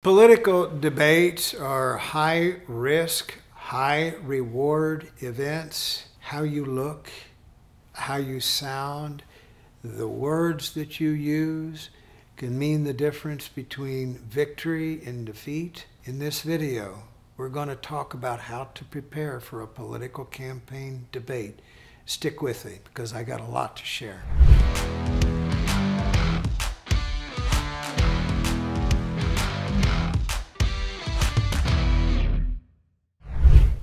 Political debates are high risk, high reward events. How you look, how you sound, the words that you use can mean the difference between victory and defeat. In this video, we're going to talk about how to prepare for a political campaign debate. Stick with me because I got a lot to share.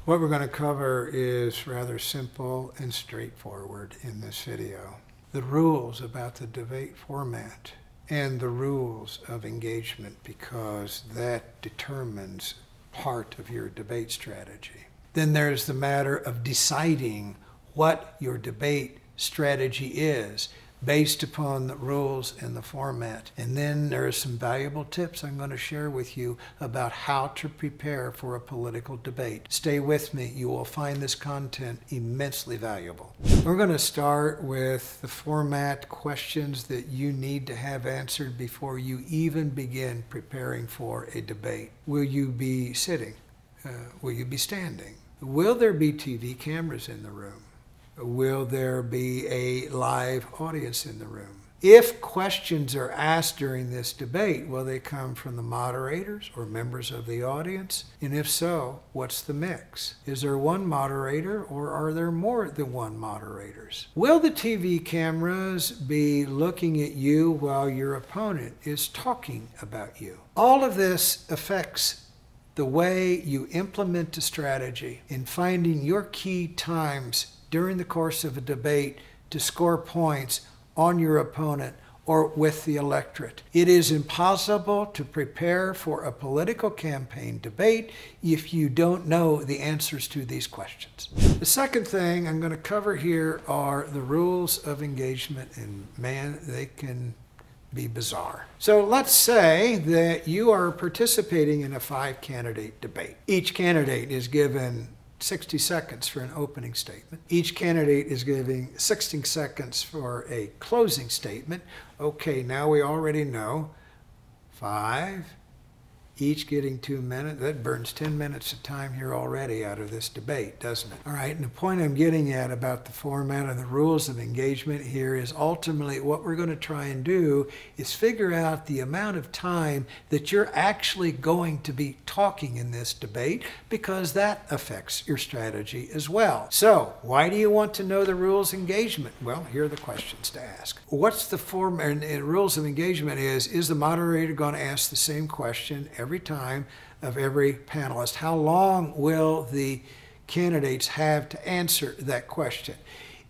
What we're going to cover is rather simple and straightforward in this video. The rules about the debate format and the rules of engagement, because that determines part of your debate strategy. Then there's the matter of deciding what your debate strategy is based upon the rules and the format. And then there are some valuable tips I'm going to share with you about how to prepare for a political debate. Stay with me. You will find this content immensely valuable. We're going to start with the format questions that you need to have answered before you even begin preparing for a debate. Will you be sitting? Will you be standing? Will there be TV cameras in the room? Will there be a live audience in the room? If questions are asked during this debate, will they come from the moderators or members of the audience? And if so, what's the mix? Is there one moderator or are there more than one moderators? Will the TV cameras be looking at you while your opponent is talking about you? All of this affects the way you implement a strategy in finding your key times during the course of a debate to score points on your opponent or with the electorate. It is impossible to prepare for a political campaign debate if you don't know the answers to these questions. The second thing I'm going to cover here are the rules of engagement, and man, they can be bizarre. So let's say that you are participating in a 5-candidate debate. Each candidate is given 60 seconds for an opening statement. Each candidate is giving 16 seconds for a closing statement. Okay, now we already know 5, each getting 2 minutes. That burns 10 minutes of time here already out of this debate, doesn't it? All right, and the point I'm getting at about the format and the rules of engagement here is ultimately what we're going to try and do is figure out the amount of time that you're actually going to be talking in this debate, because that affects your strategy as well. So, why do you want to know the rules of engagement? Well, here are the questions to ask. What's the format? And rules of engagement is the moderator going to ask the same question every time of every panelist? How long will the candidates have to answer that question?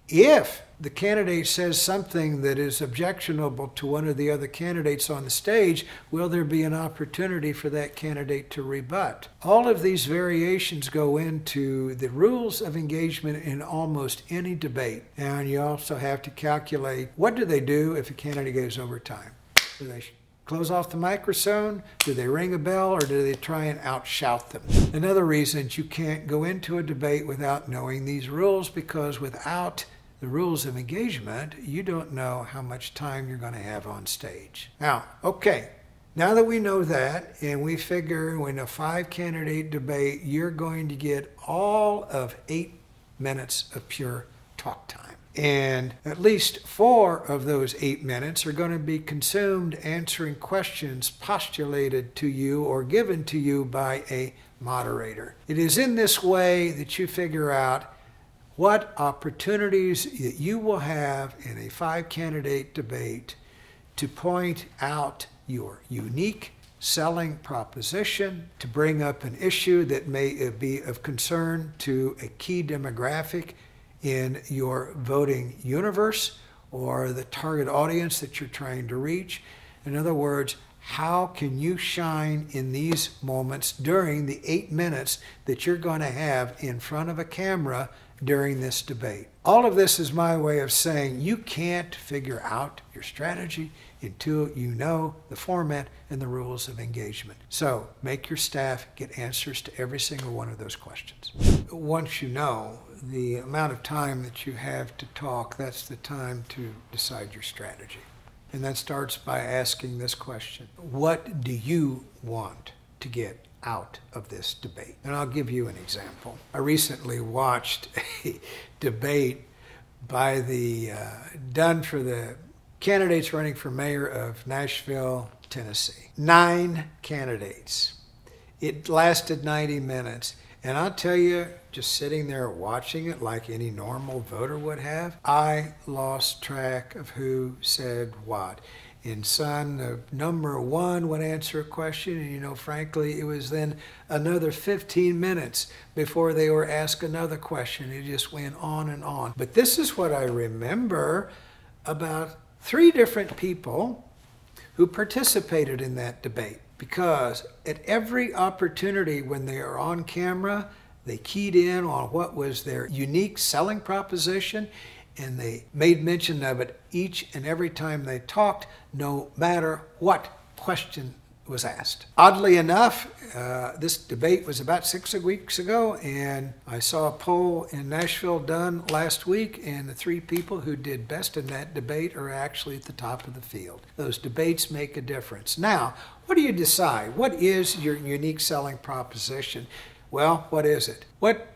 If the candidate says something that is objectionable to one of the other candidates on the stage, will there be an opportunity for that candidate to rebut? All of these variations go into the rules of engagement in almost any debate. And you also have to calculate, what do they do if a candidate goes over time? Do they close off the microphone? Do they ring a bell, or do they try and outshout them? Another reason you can't go into a debate without knowing these rules, because without the rules of engagement, you don't know how much time you're going to have on stage. Now, okay, now that we know that, and we figure in a 5-candidate debate, you're going to get all of 8 minutes of pure talk time. And at least 4 of those 8 minutes are going to be consumed answering questions postulated to you or given to you by a moderator. It is in this way that you figure out what opportunities that you will have in a 5-candidate debate to point out your unique selling proposition, to bring up an issue that may be of concern to a key demographic in your voting universe or the target audience that you're trying to reach. In other words, how can you shine in these moments during the 8 minutes that you're going to have in front of a camera during this debate? All of this is my way of saying you can't figure out your strategy until you know the format and the rules of engagement. So make your staff get answers to every single one of those questions. Once you know the amount of time that you have to talk, that's the time to decide your strategy. And that starts by asking this question: what do you want? to get out of this debate. And I'll give you an example. I recently watched a debate by the done for the candidates running for mayor of Nashville, Tennessee. 9 candidates. It lasted 90 minutes. And I'll tell you, just sitting there watching it like any normal voter would have, I lost track of who said what. And son, number one would answer a question, and frankly, it was then another 15 minutes before they were asked another question. It just went on and on. But this is what I remember about 3 different people who participated in that debate, because at every opportunity when they are on camera, they keyed in on what was their unique selling proposition, and they made mention of it each and every time they talked, no matter what question was asked. Oddly enough, this debate was about 6 weeks ago, and I saw a poll in Nashville done last week, and the 3 people who did best in that debate are actually at the top of the field. Those debates make a difference. Now, what do you decide? What is your unique selling proposition? Well, what is it? What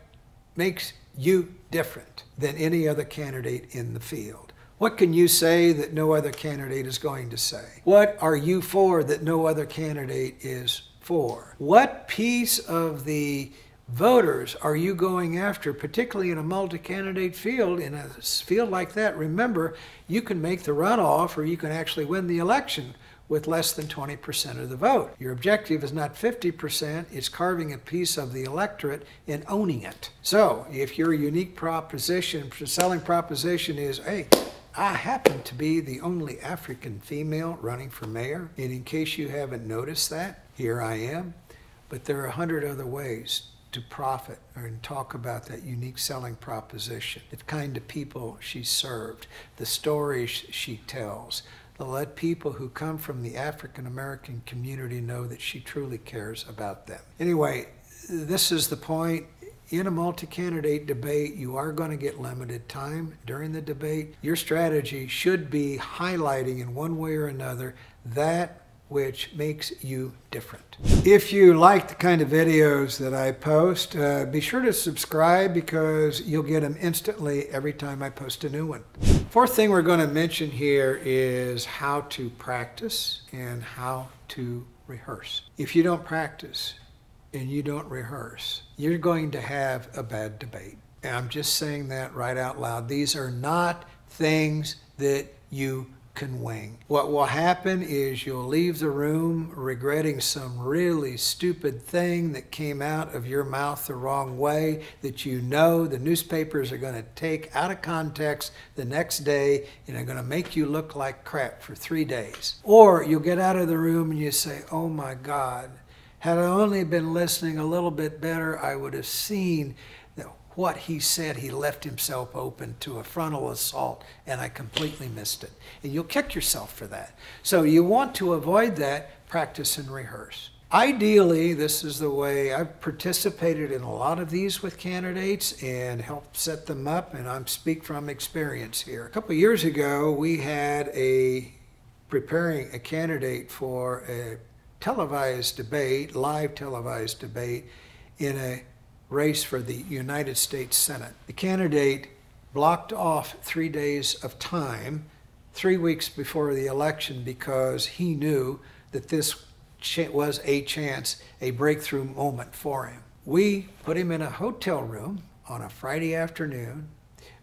makes you different than any other candidate in the field? What can you say that no other candidate is going to say? What are you for that no other candidate is for? What piece of the voters are you going after, particularly in a multi-candidate field? In a field like that, remember, you can make the runoff or you can actually win the election with less than 20% of the vote. Your objective is not 50%, it's carving a piece of the electorate and owning it. So if your unique proposition, selling proposition is, hey, I happen to be the only African female running for mayor, and in case you haven't noticed that, here I am. But there are 100 other ways to profit and talk about that unique selling proposition, the kind of people she served, the stories she tells, to let people who come from the African-American community know that she truly cares about them. Anyway, this is the point. In a multi-candidate debate, you are going to get limited time during the debate. Your strategy should be highlighting in one way or another that which makes you different. If you like the kind of videos that I post, be sure to subscribe, because you'll get them instantly every time I post a new one. 4th thing we're going to mention here is how to practice and how to rehearse. If you don't practice and you don't rehearse, you're going to have a bad debate. And I'm just saying that right out loud. These are not things that you can wing. What will happen is you'll leave the room regretting some really stupid thing that came out of your mouth the wrong way, that the newspapers are going to take out of context the next day and are going to make you look like crap for 3 days. Or you'll get out of the room and you say, oh my God, had I only been listening a little bit better, I would have seen that what he said, he left himself open to a frontal assault, and I completely missed it. And you'll kick yourself for that. So you want to avoid that. Practice and rehearse. Ideally, this is the way. I've participated in a lot of these with candidates and helped set them up, and I speak from experience here. A couple of years ago, we had preparing a candidate for a televised debate, live televised debate, in a race for the United States Senate. The candidate blocked off 3 days of time, 3 weeks before the election, because he knew that this was a chance, a breakthrough moment for him. We put him in a hotel room on a Friday afternoon.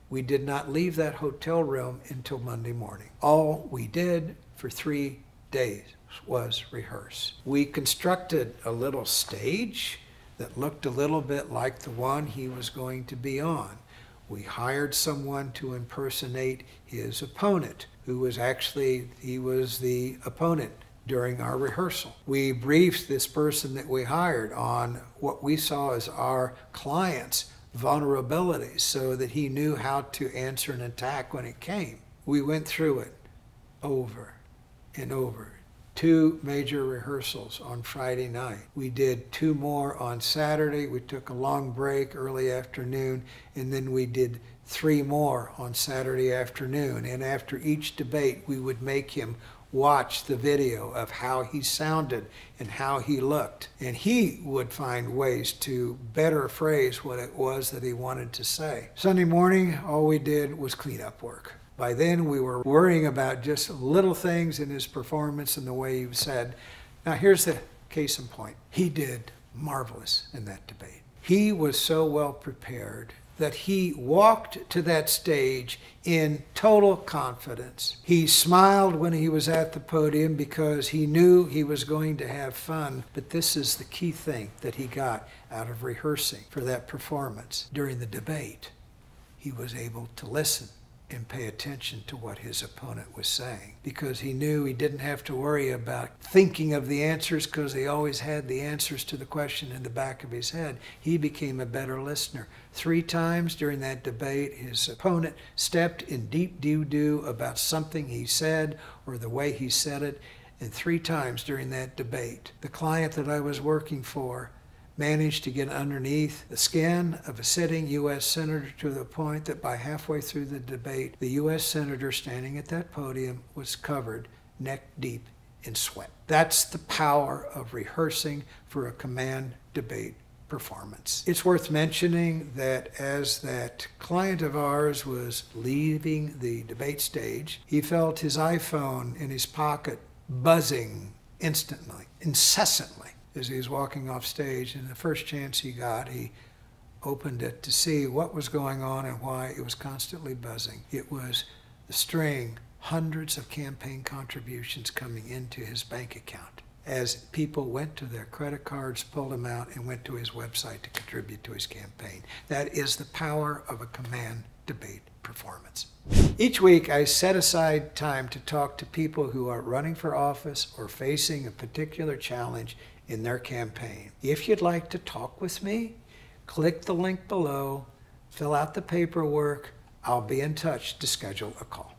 We did not leave that hotel room until Monday morning. All we did for 3 days was rehearse. We constructed a little stage that looked a little bit like the one he was going to be on. We hired someone to impersonate his opponent, who was actually, he was the opponent during our rehearsal. We briefed this person that we hired on what we saw as our client's vulnerabilities, so that he knew how to answer an attack when it came. We went through it over and over. 2 major rehearsals on Friday night. We did 2 more on Saturday. We took a long break early afternoon, and then we did 3 more on Saturday afternoon. And after each debate, we would make him watch the video of how he sounded and how he looked. And he would find ways to better phrase what it was that he wanted to say. Sunday morning, all we did was cleanup work. By then, we were worrying about just little things in his performance and the way he said. Now, here's the case in point. He did marvelous in that debate. He was so well prepared that he walked to that stage in total confidence. He smiled when he was at the podium because he knew he was going to have fun. But this is the key thing that he got out of rehearsing for that performance. During the debate, he was able to listen and pay attention to what his opponent was saying, because he knew he didn't have to worry about thinking of the answers, because he always had the answers to the question in the back of his head. He became a better listener. 3 times during that debate, his opponent stepped in deep doo-doo about something he said or the way he said it, and 3 times during that debate, the client that I was working for managed to get underneath the skin of a sitting U.S. Senator to the point that by halfway through the debate, the U.S. Senator standing at that podium was covered neck deep in sweat. That's the power of rehearsing for a command debate performance. It's worth mentioning that as that client of ours was leaving the debate stage, he felt his iPhone in his pocket buzzing instantly, incessantly, as he was walking off stage, and the first chance he got, he opened it to see what was going on and why it was constantly buzzing. It was the string, hundreds of campaign contributions coming into his bank account as people went to their credit cards, pulled them out, and went to his website to contribute to his campaign. That is the power of a command debate performance. Each week, I set aside time to talk to people who are running for office or facing a particular challenge in their campaign. If you'd like to talk with me, click the link below, fill out the paperwork. I'll be in touch to schedule a call.